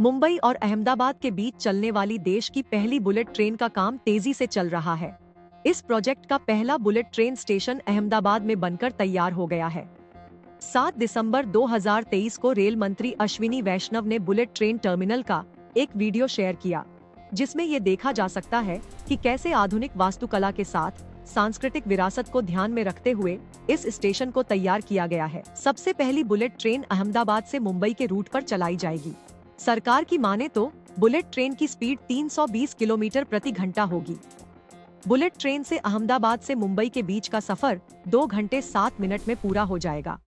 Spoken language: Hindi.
मुंबई और अहमदाबाद के बीच चलने वाली देश की पहली बुलेट ट्रेन का काम तेजी से चल रहा है। इस प्रोजेक्ट का पहला बुलेट ट्रेन स्टेशन अहमदाबाद में बनकर तैयार हो गया है। 7 दिसंबर 2023 को रेल मंत्री अश्विनी वैष्णव ने बुलेट ट्रेन टर्मिनल का एक वीडियो शेयर किया, जिसमें ये देखा जा सकता है कि कैसे आधुनिक वास्तुकला के साथ सांस्कृतिक विरासत को ध्यान में रखते हुए इस स्टेशन को तैयार किया गया है। सबसे पहली बुलेट ट्रेन अहमदाबाद से मुंबई के रूट पर चलाई जाएगी। सरकार की माने तो बुलेट ट्रेन की स्पीड 320 किलोमीटर प्रति घंटा होगी। बुलेट ट्रेन से अहमदाबाद से मुंबई के बीच का सफर 2 घंटे 7 मिनट में पूरा हो जाएगा।